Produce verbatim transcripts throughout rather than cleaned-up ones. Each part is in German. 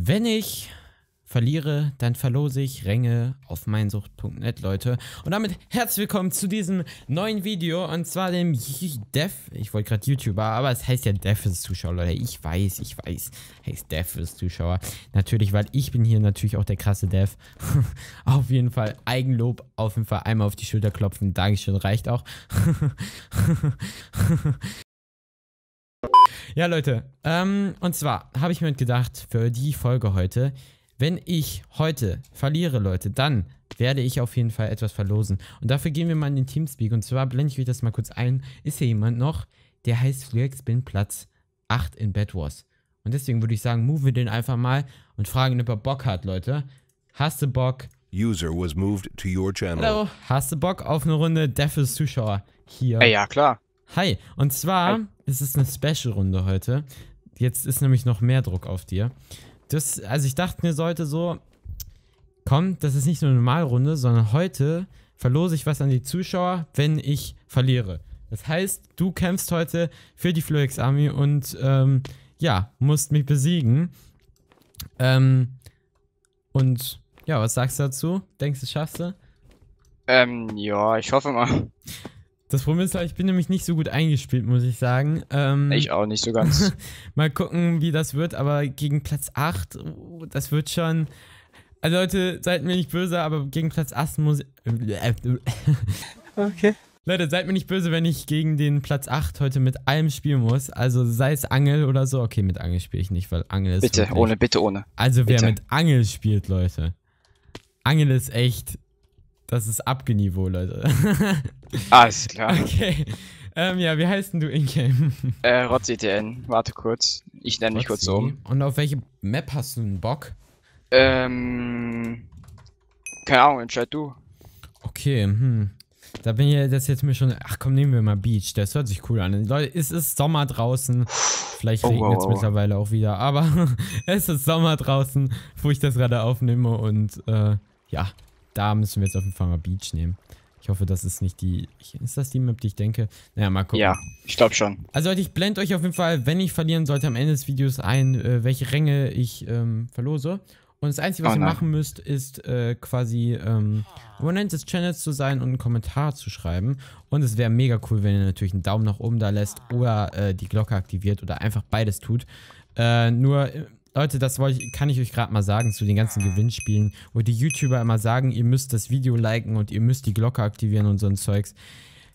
Wenn ich verliere, dann verlose ich Ränge auf MineSucht punkt net, Leute. Und damit herzlich willkommen zu diesem neuen Video, und zwar dem Dev. Ich wollte gerade YouTuber, aber es heißt ja Dev ist Zuschauer, Leute. Ich weiß, ich weiß. Heißt Dev ist Zuschauer. Natürlich, weil ich bin hier natürlich auch der krasse Dev. Auf jeden Fall Eigenlob. Auf jeden Fall einmal auf die Schulter klopfen. Dankeschön, reicht auch. Ja, Leute. Ähm, und zwar habe ich mir gedacht, für die Folge heute... Wenn ich heute verliere, Leute, dann werde ich auf jeden Fall etwas verlosen. Und dafür gehen wir mal in den Teamspeak. Und zwar blende ich euch das mal kurz ein. Ist hier jemand noch? Der heißt Florex, bin Platz acht in Bedwars. Und deswegen würde ich sagen, move wir den einfach mal und fragen, ob er Bock hat, Leute. Hast du Bock? User was moved to your channel. Hallo, hast du Bock auf eine Runde Deafes Zuschauer hier? Ja, klar. Hi, und zwar Hi. Ist es eine Special-Runde heute. Jetzt ist nämlich noch mehr Druck auf dir. Das, also ich dachte mir sollte so, komm, das ist nicht nur eine Normalrunde, sondern heute verlose ich was an die Zuschauer, wenn ich verliere. Das heißt, du kämpfst heute für die Florex-Army und ähm, ja, musst mich besiegen. Ähm, und ja, was sagst du dazu? Denkst du, schaffst du? Ähm, ja, ich hoffe mal. Das Problem ist, ich bin nämlich nicht so gut eingespielt, muss ich sagen. Ähm, ich auch nicht so ganz. Mal gucken, wie das wird, aber gegen Platz acht, oh, das wird schon... Also Leute, seid mir nicht böse, aber gegen Platz acht muss ich... Okay. Leute, seid mir nicht böse, wenn ich gegen den Platz acht heute mit allem spielen muss. Also sei es Angel oder so. Okay, mit Angel spiele ich nicht, weil Angel ist... Bitte, ohne, bitte, ohne. Also bitte. Wer mit Angel spielt, Leute. Angel ist echt... Das ist Abgeniveau, Leute. Alles klar. Okay. Ähm, ja, wie heißt denn du in-game? Äh, Rotztn. Warte kurz. Ich nenne mich kurz um. Und auf welche Map hast du einen Bock? Ähm. Keine Ahnung, entscheid du. Okay, hm. Da bin ich ja das jetzt mir schon. Ach komm, nehmen wir mal Beach. Das hört sich cool an. Leute, es ist Sommer draußen. Vielleicht oh, regnet es oh, oh. mittlerweile auch wieder. Aber es ist Sommer draußen, wo ich das gerade aufnehme. Und, äh, ja. Da müssen wir jetzt auf jeden Fall mal Beach nehmen. Ich hoffe, das ist nicht die... Ist das die Map, die ich denke? Naja, mal gucken. Ja, ich glaube schon. Also Leute, ich blende euch auf jeden Fall, wenn ich verlieren sollte, am Ende des Videos ein, äh, welche Ränge ich ähm, verlose. Und das Einzige, was oh, ihr nein. machen müsst, ist äh, quasi ähm, Abonnent des Channels zu sein und einen Kommentar zu schreiben. Und es wäre mega cool, wenn ihr natürlich einen Daumen nach oben da lässt oder äh, die Glocke aktiviert oder einfach beides tut. Äh, nur... Leute, das wollte ich, kann ich euch gerade mal sagen zu den ganzen Gewinnspielen, wo die YouTuber immer sagen, ihr müsst das Video liken und ihr müsst die Glocke aktivieren und so ein Zeugs.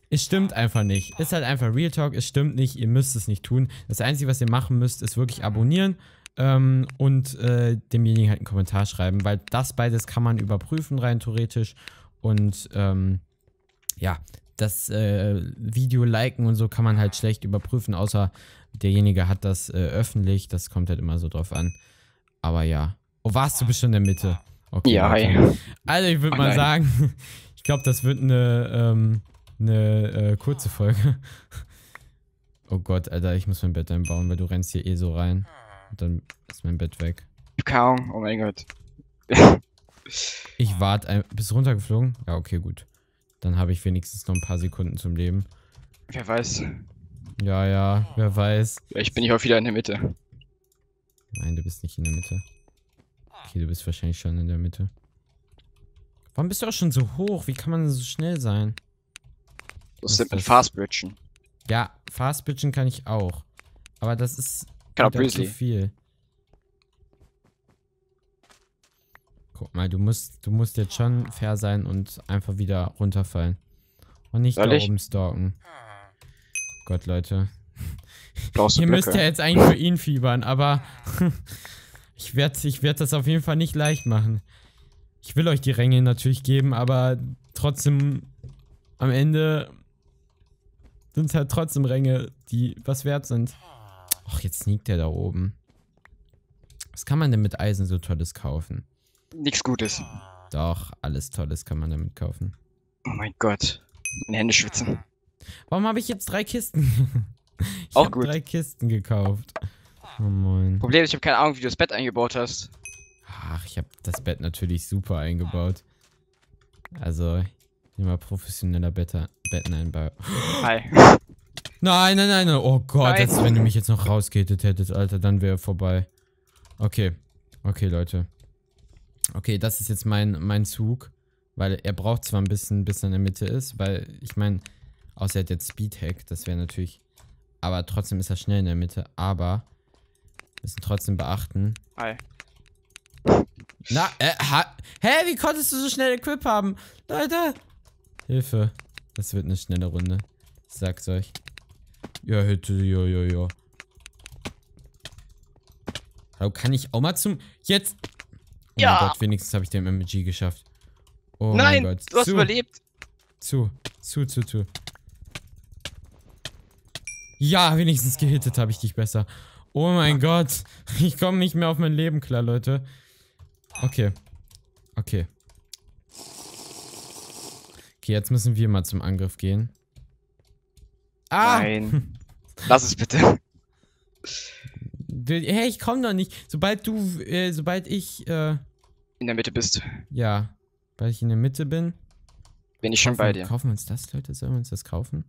Es stimmt einfach nicht. Ist halt einfach Real Talk, es stimmt nicht, ihr müsst es nicht tun. Das Einzige, was ihr machen müsst, ist wirklich abonnieren ähm, und äh, demjenigen halt einen Kommentar schreiben, weil das beides kann man überprüfen rein theoretisch. Und ähm, ja, das äh, Video liken und so kann man halt schlecht überprüfen, außer... Derjenige hat das äh, öffentlich, das kommt halt immer so drauf an. Aber ja. Oh, warst du bestimmt in der Mitte? Okay, ja, okay. ja. Also ich würde oh, mal nein. sagen, ich glaube, das wird eine, ähm, eine äh, kurze Folge. Oh Gott, Alter, ich muss mein Bett einbauen, weil du rennst hier eh so rein. Und dann ist mein Bett weg. Kaum, oh mein Gott. Ich warte, bist du runtergeflogen? Ja, okay, gut. Dann habe ich wenigstens noch ein paar Sekunden zum Leben. Wer weiß. Ja, ja, wer weiß. Vielleicht bin ich auch wieder in der Mitte. Nein, du bist nicht in der Mitte. Okay, du bist wahrscheinlich schon in der Mitte. Warum bist du auch schon so hoch? Wie kann man so schnell sein? Das sind mit Fastbridgen. Ja, Fastbridgen kann ich auch. Aber das ist zu viel. Guck mal, du musst, du musst jetzt schon fair sein und einfach wieder runterfallen. Und nicht da oben stalken. Gott, Leute. Ihr müsst ja jetzt eigentlich für ihn fiebern, aber ich werde ich werd das auf jeden Fall nicht leicht machen. Ich will euch die Ränge natürlich geben, aber trotzdem am Ende sind es halt trotzdem Ränge, die was wert sind. Och, jetzt sneakt der da oben. Was kann man denn mit Eisen so Tolles kaufen? Nichts Gutes. Doch, alles Tolles kann man damit kaufen. Oh mein Gott. Meine Hände schwitzen. Warum habe ich jetzt drei Kisten? Ich habe drei Kisten gekauft. Oh moin. Problem ist, ich habe keine Ahnung, wie du das Bett eingebaut hast. Ach, ich habe das Bett natürlich super eingebaut. Also, immer professioneller Better Betten einbauen. Hi. Nein, nein, nein, nein. Oh Gott, nein. Das, wenn du mich jetzt noch rausgehittet hättest, Alter, dann wäre vorbei. Okay. Okay, Leute. Okay, das ist jetzt mein, mein Zug. Weil er braucht zwar ein bisschen, bis er in der Mitte ist. Weil, ich meine, außer er hat jetzt Speedhack. Das wäre natürlich... Aber trotzdem ist er schnell in der Mitte. Aber müssen trotzdem beachten. Hi. Na, äh, ha, hä, wie konntest du so schnell Equip haben? Leute! Hilfe. Das wird eine schnelle Runde. Ich sag's euch. Ja, hätte, ja, ja, ja. Hallo, kann ich auch mal zum... Jetzt! Oh ja. Mein Gott, wenigstens habe ich den M M G geschafft. Oh nein, mein Gott. Du hast zu. Überlebt. Zu, zu, zu, zu. Ja, wenigstens gehittet habe ich dich besser. Oh mein Gott. Ich komme nicht mehr auf mein Leben klar, Leute. Okay. Okay. Okay, jetzt müssen wir mal zum Angriff gehen. Ah! Nein. Lass es bitte. Hey, ich komm doch nicht. Sobald du, äh, sobald ich, äh... in der Mitte bist. Ja. Weil ich in der Mitte bin. Bin ich schon bei dir. Kaufen wir uns das, Leute? Sollen wir uns das kaufen?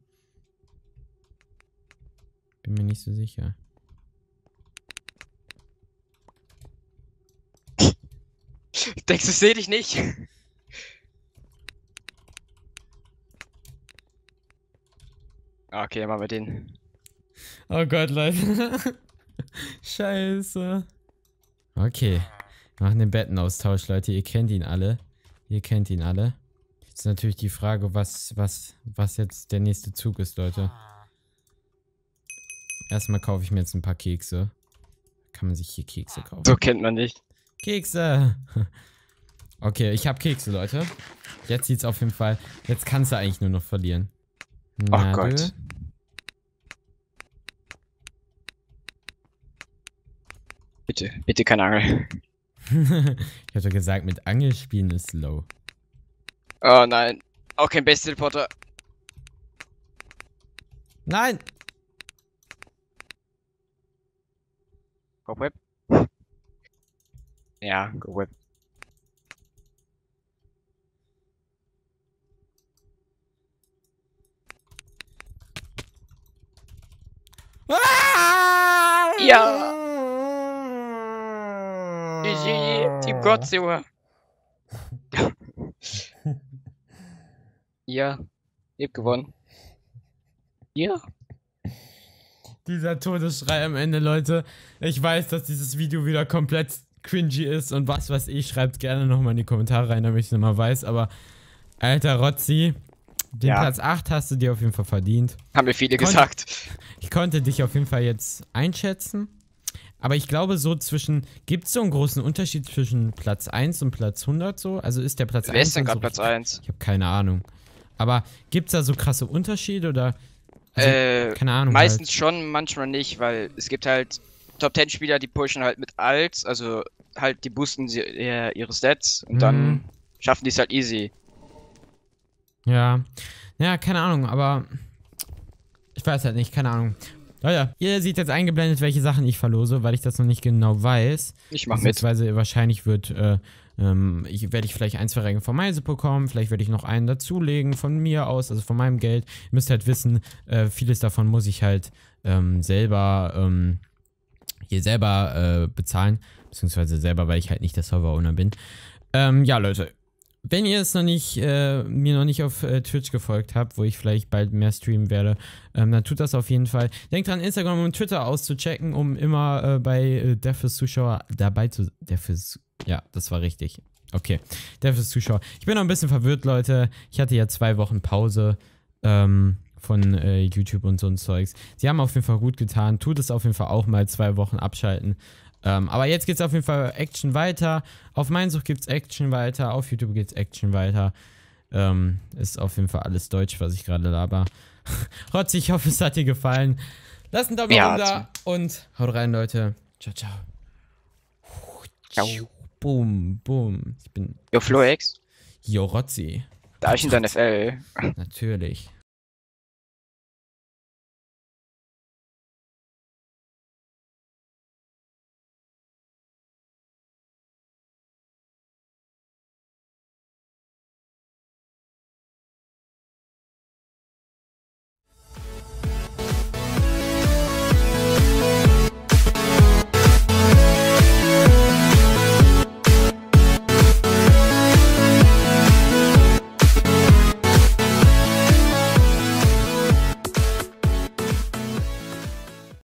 Bin mir nicht so sicher. Denkst du, ich seh dich nicht? Okay, machen wir den. Oh Gott, Leute. Scheiße. Okay. Wir machen den Bettenaustausch, Leute. Ihr kennt ihn alle. Ihr kennt ihn alle. Jetzt ist natürlich die Frage, was, was, was jetzt der nächste Zug ist, Leute. Erstmal kaufe ich mir jetzt ein paar Kekse. Kann man sich hier Kekse kaufen? So kennt man nicht. Kekse! Okay, ich habe Kekse, Leute. Jetzt sieht's auf jeden Fall... Jetzt kannst du eigentlich nur noch verlieren. Na, oh Gott. Bitte, bitte keine Angel. Ich hatte gesagt, mit Angel spielen ist low. Oh nein. Auch kein Base-Teleporter. Nein! Go Web. Ja, Go Web. Ah! Ja! Team Godzilla. Ja, ich hab gewonnen. Ja. Dieser Todesschrei am Ende, Leute. Ich weiß, dass dieses Video wieder komplett cringy ist und was weiß ich. Schreibt gerne nochmal in die Kommentare rein, damit ich es nochmal weiß. Aber, alter Rotzi, den ja. Platz acht hast du dir auf jeden Fall verdient. Haben mir viele ich gesagt. Konnte, ich konnte dich auf jeden Fall jetzt einschätzen. Aber ich glaube so zwischen, gibt es so einen großen Unterschied zwischen Platz eins und Platz hundert so? Also ist der Platz eins... Wer ist denn gerade Platz eins? Ich habe keine Ahnung. Aber gibt es da so krasse Unterschiede oder... Also, äh, keine Ahnung. Meistens halt. Schon, manchmal nicht, weil es gibt halt Top zehn Spieler, die pushen halt mit Alt, also halt die boosten sie, äh, ihre Stats und mhm. dann schaffen die es halt easy. Ja, ja, keine Ahnung, aber ich weiß halt nicht, keine Ahnung. Leute, ihr seht jetzt eingeblendet, welche Sachen ich verlose, weil ich das noch nicht genau weiß. Ich mach mit. Beziehungsweise wahrscheinlich wird, äh, ähm, ich, werde ich vielleicht ein, zwei Ränge von Meise bekommen, vielleicht werde ich noch einen dazulegen von mir aus, also von meinem Geld. Ihr müsst halt wissen, äh, vieles davon muss ich halt ähm, selber, ähm, hier selber äh, bezahlen, beziehungsweise selber, weil ich halt nicht der Server-Owner bin. Ähm, ja, Leute. Wenn ihr es noch nicht, äh, mir noch nicht auf äh, Twitch gefolgt habt, wo ich vielleicht bald mehr streamen werde, ähm, dann tut das auf jeden Fall. Denkt dran, Instagram und Twitter auszuchecken, um immer äh, bei äh, Defis Zuschauer dabei zu... Defis... Ja, das war richtig. Okay. Defis Zuschauer. Ich bin noch ein bisschen verwirrt, Leute. Ich hatte ja zwei Wochen Pause ähm, von äh, YouTube und so ein Zeugs. Sie haben auf jeden Fall gut getan. Tut es auf jeden Fall auch mal zwei Wochen abschalten. Ähm, aber jetzt geht's auf jeden Fall Action weiter. Auf MineSucht gibt's Action weiter. Auf YouTube gibt's Action weiter. Ähm, ist auf jeden Fall alles deutsch, was ich gerade laber. Rotzi, ich hoffe, es hat dir gefallen. Lasst einen Daumen hoch da und haut rein, Leute. Ciao, ciao. Ciao. Boom, boom. Ich bin... Yo, Florex. Yo, Rotzi. Darf ich in dein F L? Natürlich.